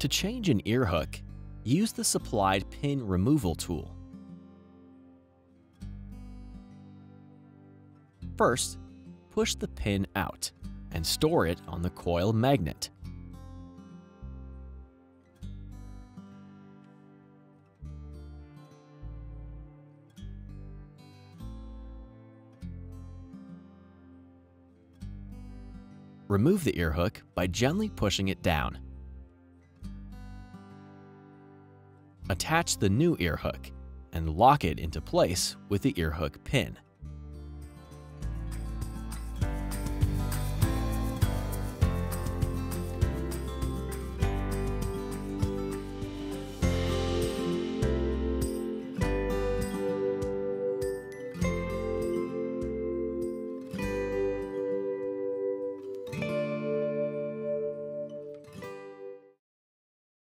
To change an ear hook, use the supplied pin removal tool. First, push the pin out and store it on the coil magnet. Remove the ear hook by gently pushing it down. Attach the new ear hook and lock it into place with the ear hook pin.